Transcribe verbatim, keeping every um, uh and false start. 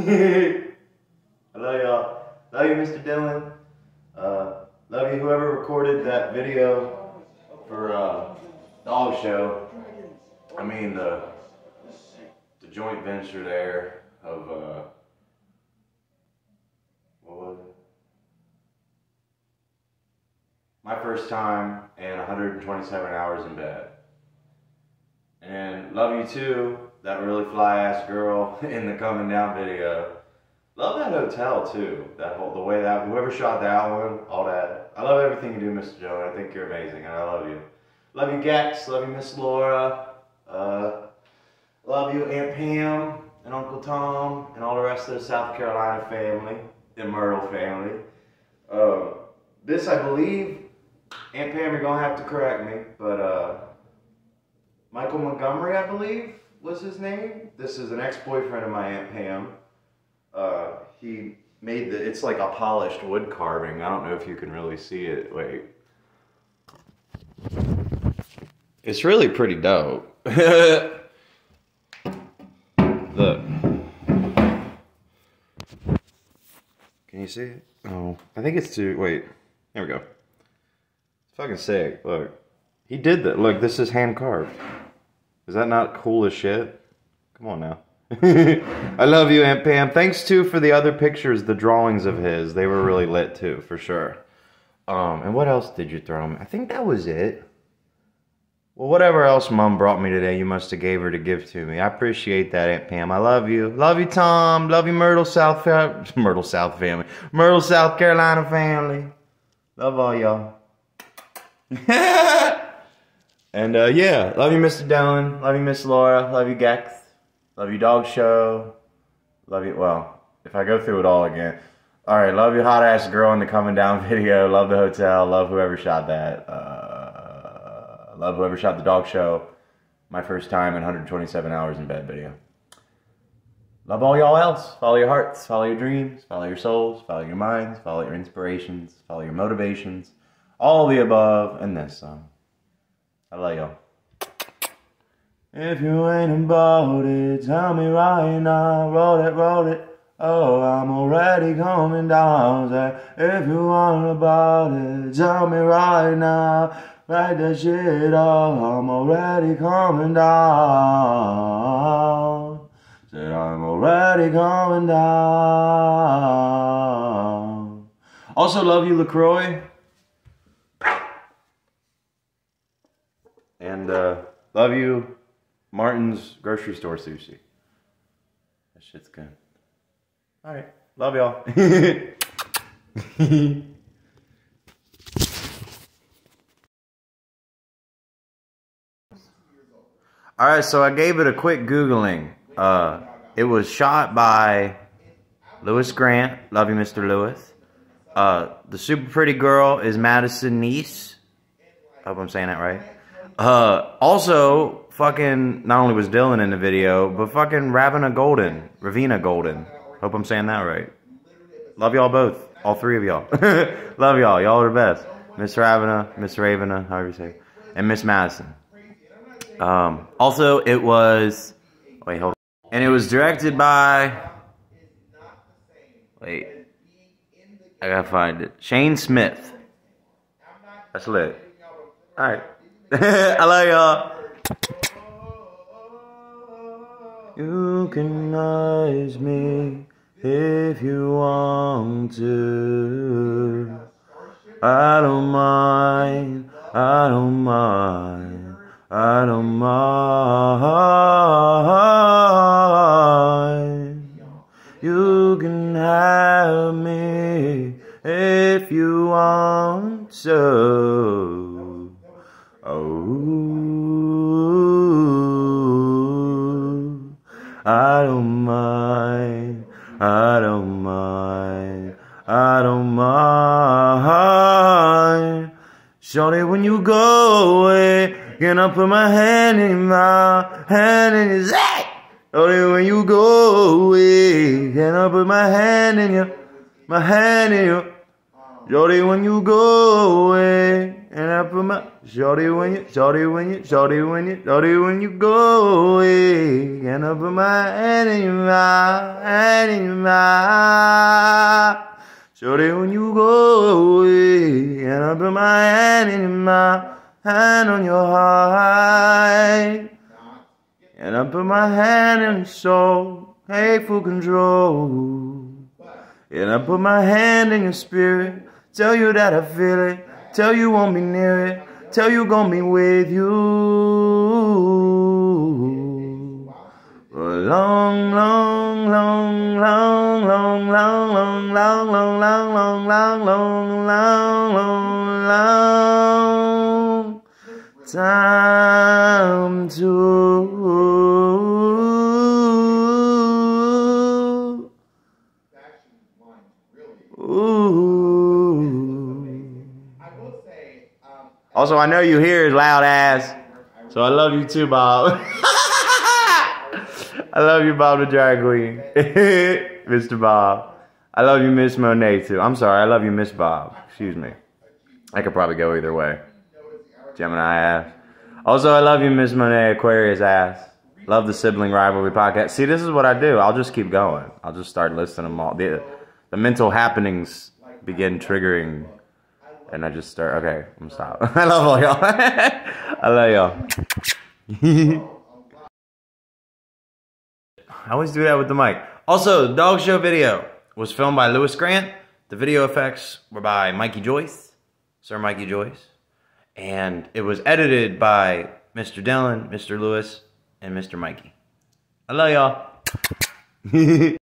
I love y'all. Love you, Mister Dylan. Uh, love you, whoever recorded that video for uh, Dog Show. I mean, the, the joint venture there of, uh, what was it? My First Time and one hundred twenty-seven hours in Bed. And love you too, that really fly ass girl in the Coming Down video. Love that hotel too, that whole, the way that, whoever shot that one, all that. I love everything you do, Mister Jones. I think you're amazing and I love you. Love you, Gex. Love you, Miss Laura. Uh, love you, Aunt Pam and Uncle Tom and all the rest of the South Carolina family, the Myrtle family. Um, this, I believe, Aunt Pam, you're gonna have to correct me, but uh, Michael Montgomery, I believe, was his name. This is an ex-boyfriend of my Aunt Pam. Uh, he made the, it's like a polished wood carving. I don't know if you can really see it. Wait. It's really pretty dope. Look. Can you see it? Oh, I think it's too, wait. There we go. It's fucking sick. Look. He did that. Look, this is hand carved. Is that not cool as shit? Come on now. I love you, Aunt Pam. Thanks, too, for the other pictures, the drawings of his. They were really lit, too, for sure. Um, and what else did you throw me? I think that was it. Well, whatever else Mom brought me today, you must have gave her to give to me. I appreciate that, Aunt Pam. I love you. Love you, Tom. Love you, Myrtle South, Myrtle South family. Myrtle, South Carolina family. Love all y'all. And, uh, yeah, love you, Mister Dylan, love you, Miss Laura, love you, Gex, love you, Dog Show, love you, well, if I go through it all again, alright, love you, hot-ass girl in the Coming Down video, love the hotel, love whoever shot that, uh, love whoever shot the Dog Show, My First Time in one hundred twenty-seven hours in Bed video. Love all y'all else, follow your hearts, follow your dreams, follow your souls, follow your minds, follow your inspirations, follow your motivations, all the above, and this song. I love y'all. If you ain't about it, tell me right now. Roll it, roll it. Oh, I'm already coming down there. If you ain't about it, tell me right now. Write that shit up. I'm already coming down. Said I'm already coming down. Also love you, LaCroix. And, uh, love you, Martin's Grocery Store Sushi. That shit's good. Alright, love y'all. Alright, so I gave it a quick Googling. Uh, it was shot by Lewis Grant. Love you, Mister Lewis. Uh, the super pretty girl is Madison Kneese. I hope I'm saying that right. Uh, also, fucking, not only was Dylan in the video, but fucking Ravenna Golden, Ravenna Golden. Hope I'm saying that right. Love y'all both, all three of y'all. Love y'all, y'all are the best. Miss Ravenna, Miss Ravenna, however you say it, and Miss Madison. Um, also, it was, wait, hold on. And it was directed by, wait, I gotta find it. Shane Smith. That's lit. All right. I love y'all. You can eyes me if you want to. I don't mind, I don't mind, I don't mind. You can have me if you want to. Oh, I don't mind, I don't mind, I don't mind. Shorty, when you go away, can I put my hand in my hand in his ass? Shorty, when you go away, can I put my hand in your, my hand in your? Shorty, when you go away. and I put my shorty when you, shorty when you, shorty when you, shorty when you go away, and I put my hand in your mouth, hand in your mouth, shorty when you go away, and I put my hand in your mouth, hand on your heart, and I put my hand in your soul, hateful control, and I put my hand in your spirit, tell you that I feel it, tell you won't be near it, tell you gon' be with you for a long, long, long, long, long, long, long, long, long, long, long, long, long, long, long time to. Also, I know you hear his loud ass, so I love you too, Bob. I love you, Bob the Drag Queen. Mister Bob. I love you, Miss Monet, too. I'm sorry, I love you, Miss Bob. Excuse me. I could probably go either way. Gemini ass. Also, I love you, Miss Monet, Aquarius ass. Love the Sibling Rivalry podcast. See, this is what I do. I'll just keep going. I'll just start listing them all. The, the mental happenings begin triggering... And I just start, okay, I'm stop. I love all y'all. I love y'all. I always do that with the mic. Also, dog show video was filmed by Lewis Grant. The video effects were by Mikey Joyce, Sir Mikey Joyce. And it was edited by Mister Dylan, Mister Lewis, and Mister Mikey. I love y'all.